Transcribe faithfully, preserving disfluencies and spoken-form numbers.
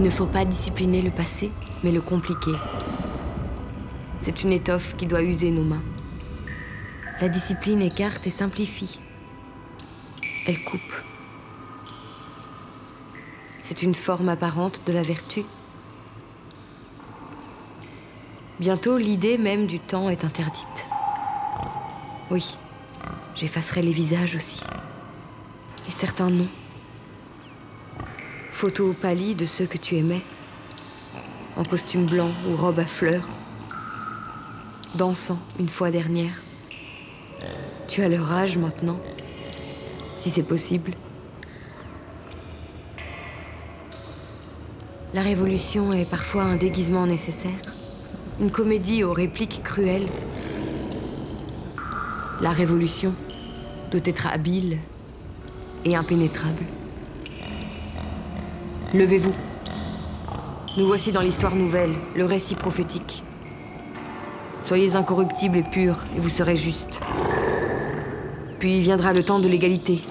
Il ne faut pas discipliner le passé, mais le compliquer. C'est une étoffe qui doit user nos mains. La discipline écarte et simplifie. Elle coupe. C'est une forme apparente de la vertu. Bientôt, l'idée même du temps est interdite. Oui, j'effacerai les visages aussi. Et certains noms. Photos pâlies de ceux que tu aimais, en costume blanc ou robe à fleurs, dansant une fois dernière. Tu as leur âge maintenant, si c'est possible. La révolution est parfois un déguisement nécessaire, une comédie aux répliques cruelles. La révolution doit être habile et impénétrable. Levez-vous. Nous voici dans l'histoire nouvelle, le récit prophétique. Soyez incorruptibles et purs, et vous serez justes. Puis viendra le temps de l'égalité.